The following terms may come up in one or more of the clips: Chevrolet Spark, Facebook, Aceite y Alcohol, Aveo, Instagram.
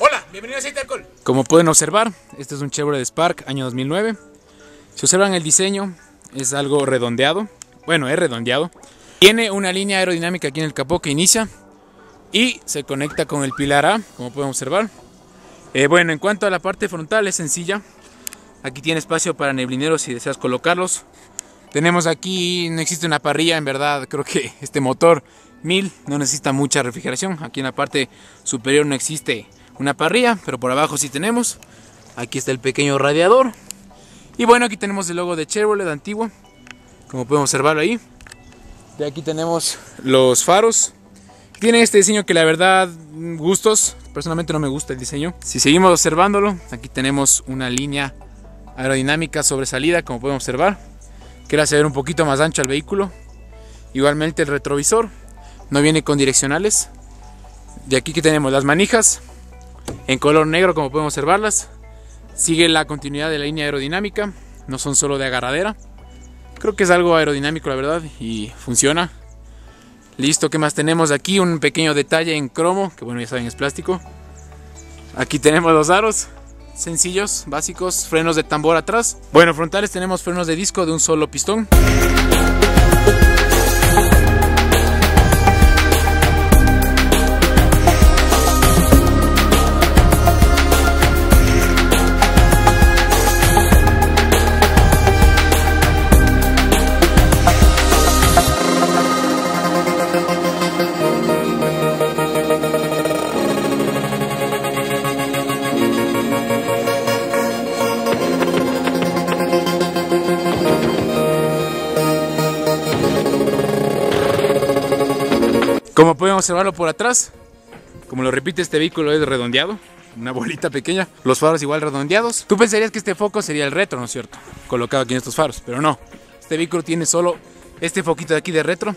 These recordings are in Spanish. Hola, bienvenido a Aceite y Alcohol. Como pueden observar, este es un Chevrolet Spark año 2009. Si observan el diseño, es algo redondeado. Bueno, es redondeado. Tiene una línea aerodinámica aquí en el capó que inicia y se conecta con el pilar A, como pueden observar. Bueno, en cuanto a la parte frontal, es sencilla. Aquí tiene espacio para neblineros si deseas colocarlos. Tenemos aquí, no existe una parrilla, en verdad creo que este motor 1000 no necesita mucha refrigeración. Aquí en la parte superior no existe una parrilla, pero por abajo sí tenemos. Aquí está el pequeño radiador. Y bueno, aquí tenemos el logo de Chevrolet antiguo, como podemos observarlo ahí. De aquí tenemos los faros. Tiene este diseño que la verdad, gustos, personalmente no me gusta el diseño. Si seguimos observándolo, aquí tenemos una línea aerodinámica sobresalida, como pueden observar, que le hace ver un poquito más ancho al vehículo. Igualmente el retrovisor no viene con direccionales. De aquí que tenemos las manijas en color negro, como podemos observarlas. Sigue la continuidad de la línea aerodinámica, no son solo de agarradera. Creo que es algo aerodinámico la verdad y funciona. Listo, ¿qué más tenemos? Aquí un pequeño detalle en cromo, que bueno, ya saben, es plástico. Aquí tenemos los aros sencillos, básicos, frenos de tambor atrás. Bueno, frontales tenemos frenos de disco de un solo pistón. Como pueden observarlo por atrás, como lo repite, este vehículo es redondeado, una bolita pequeña, los faros igual redondeados. Tú pensarías que este foco sería el retro, ¿no es cierto?, colocado aquí en estos faros, pero no. Este vehículo tiene solo este foquito de aquí de retro,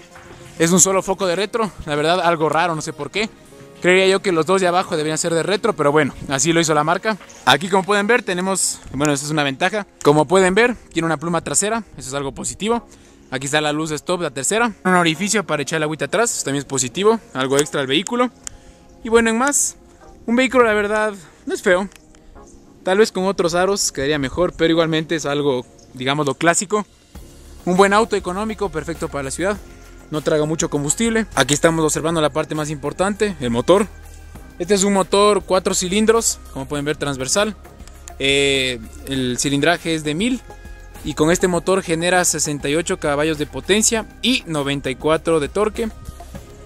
es un solo foco de retro, la verdad algo raro, no sé por qué. Creería yo que los dos de abajo deberían ser de retro, pero bueno, así lo hizo la marca. Aquí como pueden ver tenemos, bueno, esta es una ventaja. Como pueden ver, tiene una pluma trasera, eso es algo positivo. Aquí está la luz stop, la tercera. Un orificio para echar el agüita atrás, eso también es positivo, algo extra al vehículo. Y bueno, en más, un vehículo la verdad no es feo. Tal vez con otros aros quedaría mejor, pero igualmente es algo, digamos, lo clásico. Un buen auto económico, perfecto para la ciudad. No traga mucho combustible. Aquí estamos observando la parte más importante, el motor. Este es un motor 4 cilindros, como pueden ver, transversal. El cilindraje es de 1000. Y con este motor genera 68 caballos de potencia y 94 de torque.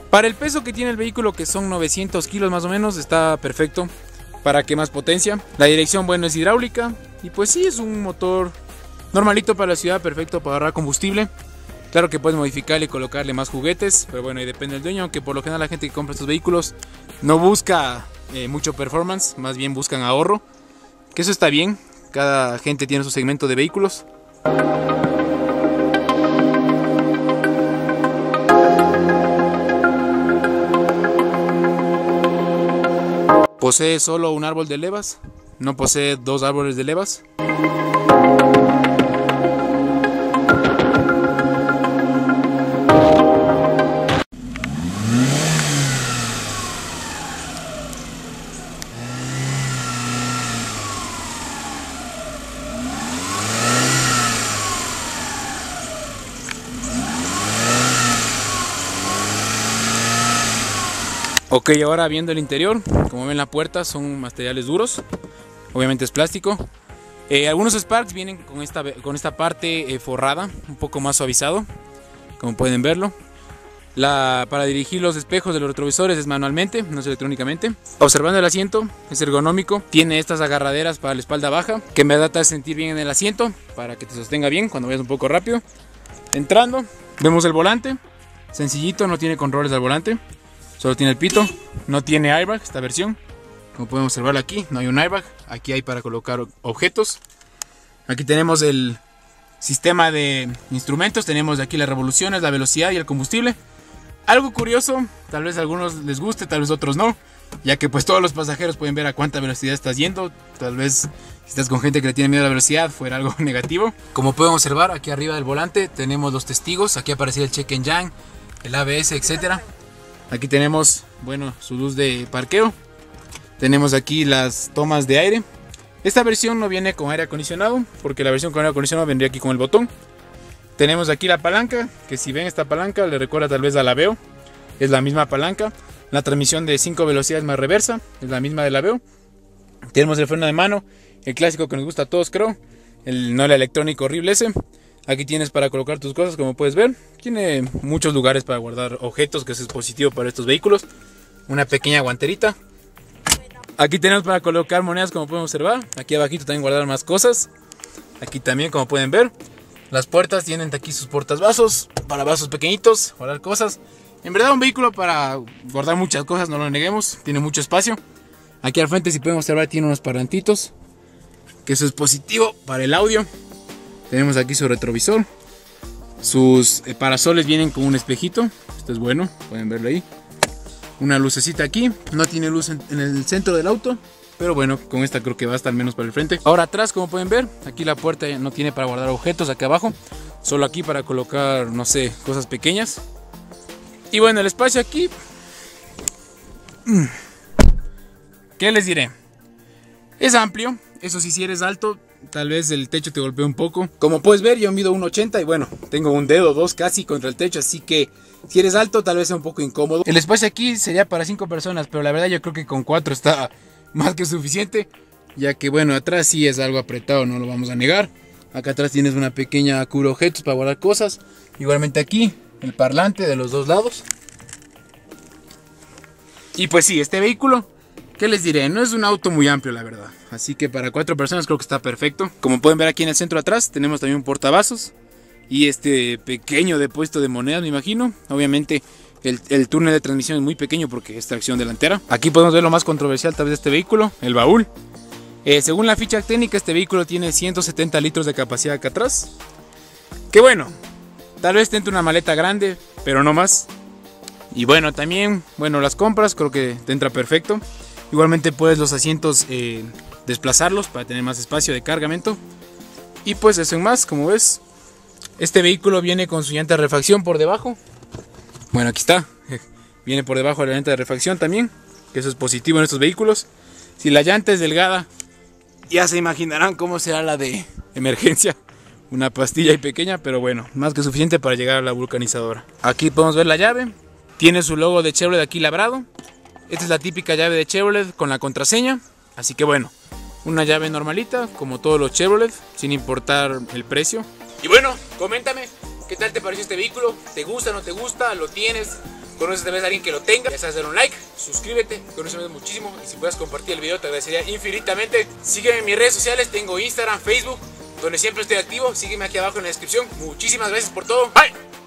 Para el peso que tiene el vehículo, que son 900 kilos más o menos, está perfecto. Para que más potencia. La dirección, bueno, es hidráulica. Y pues sí, es un motor normalito para la ciudad, perfecto para ahorrar combustible. Claro que puedes modificarle y colocarle más juguetes, pero bueno, ahí depende del dueño. Aunque por lo general la gente que compra estos vehículos no busca mucho performance, más bien buscan ahorro. Que eso está bien, cada gente tiene su segmento de vehículos. Posee solo un árbol de levas, no posee dos árboles de levas. Ok, ahora viendo el interior, como ven la puerta son materiales duros, obviamente es plástico. Algunos Sparks vienen con esta parte forrada, un poco más suavizado, como pueden verlo. Para dirigir los espejos de los retrovisores es manualmente, no es electrónicamente. Observando el asiento, es ergonómico, tiene estas agarraderas para la espalda baja, que me da sentir bien en el asiento, para que te sostenga bien cuando vayas un poco rápido. Entrando, vemos el volante, sencillito, no tiene controles al volante. Solo tiene el pito, no tiene airbag esta versión. Como pueden observarlo aquí, no hay un airbag. Aquí hay para colocar objetos. Aquí tenemos el sistema de instrumentos. Tenemos aquí las revoluciones, la velocidad y el combustible. Algo curioso, tal vez a algunos les guste, tal vez a otros no. Ya que pues todos los pasajeros pueden ver a cuánta velocidad estás yendo. Tal vez si estás con gente que le tiene miedo a la velocidad fuera algo negativo. Como pueden observar, aquí arriba del volante tenemos los testigos. Aquí aparece el check engine, el ABS, etcétera. Aquí tenemos, bueno, su luz de parqueo. Tenemos aquí las tomas de aire. Esta versión no viene con aire acondicionado, porque la versión con aire acondicionado vendría aquí con el botón. Tenemos aquí la palanca, que si ven esta palanca le recuerda tal vez al Aveo. Es la misma palanca. La transmisión de 5 velocidades más reversa, es la misma del Aveo. Tenemos el freno de mano, el clásico que nos gusta a todos, creo. No el electrónico horrible ese. Aquí tienes para colocar tus cosas, como puedes ver. Tiene muchos lugares para guardar objetos, que es positivo para estos vehículos. Una pequeña guanterita. Aquí tenemos para colocar monedas, como pueden observar. Aquí abajito también guardar más cosas. Aquí también, como pueden ver. Las puertas tienen aquí sus portavasos, para vasos pequeñitos, guardar cosas. En verdad un vehículo para guardar muchas cosas, no lo neguemos. Tiene mucho espacio. Aquí al frente, si pueden observar, tiene unos parlantitos, que eso es positivo para el audio. Tenemos aquí su retrovisor. Sus parasoles vienen con un espejito. Esto es bueno, pueden verlo ahí. Una lucecita aquí, no tiene luz en el centro del auto, pero bueno, con esta creo que basta al menos para el frente. Ahora atrás, como pueden ver, aquí la puerta no tiene para guardar objetos, acá abajo, solo aquí para colocar, no sé, cosas pequeñas. Y bueno, el espacio aquí, ¿qué les diré? Es amplio, eso sí, si eres alto, tal vez el techo te golpea un poco. Como puedes ver, yo mido 1.80 y bueno, tengo un dedo o dos casi contra el techo, así que si eres alto tal vez sea un poco incómodo. El espacio aquí sería para 5 personas, pero la verdad yo creo que con 4 está más que suficiente, ya que bueno, atrás sí es algo apretado, no lo vamos a negar. Acá atrás tienes una pequeña cubro objetos para guardar cosas. Igualmente aquí el parlante de los dos lados. Y pues sí, este vehículo, ¿qué les diré? No es un auto muy amplio, la verdad. Así que para 4 personas creo que está perfecto. Como pueden ver aquí en el centro atrás, tenemos también un portavasos. Y este pequeño depósito de monedas, me imagino. Obviamente el túnel de transmisión es muy pequeño porque es tracción delantera. Aquí podemos ver lo más controversial tal vez de este vehículo, el baúl. Según la ficha técnica, este vehículo tiene 170 litros de capacidad acá atrás. Que bueno, tal vez tenga una maleta grande, pero no más. Y bueno, también, bueno, las compras creo que te entra perfecto. Igualmente puedes los asientos desplazarlos para tener más espacio de cargamento. Y pues eso en más, como ves. Este vehículo viene con su llanta de refacción por debajo. Bueno, aquí está. Viene por debajo de la llanta de refacción también, que eso es positivo en estos vehículos. Si la llanta es delgada, ya se imaginarán cómo será la de emergencia. Una pastilla y pequeña, pero bueno, más que suficiente para llegar a la vulcanizadora. Aquí podemos ver la llave. Tiene su logo de Chevrolet aquí labrado. Esta es la típica llave de Chevrolet con la contraseña, así que bueno, una llave normalita, como todos los Chevrolet, sin importar el precio. Y bueno, coméntame, ¿qué tal te pareció este vehículo? ¿Te gusta, no te gusta? ¿Lo tienes? ¿Conoces tal vez a alguien que lo tenga? Ya sabes, dale un like, suscríbete, conóceme muchísimo y si puedes compartir el video te agradecería infinitamente. Sígueme en mis redes sociales, tengo Instagram, Facebook, donde siempre estoy activo, sígueme aquí abajo en la descripción. Muchísimas gracias por todo, bye.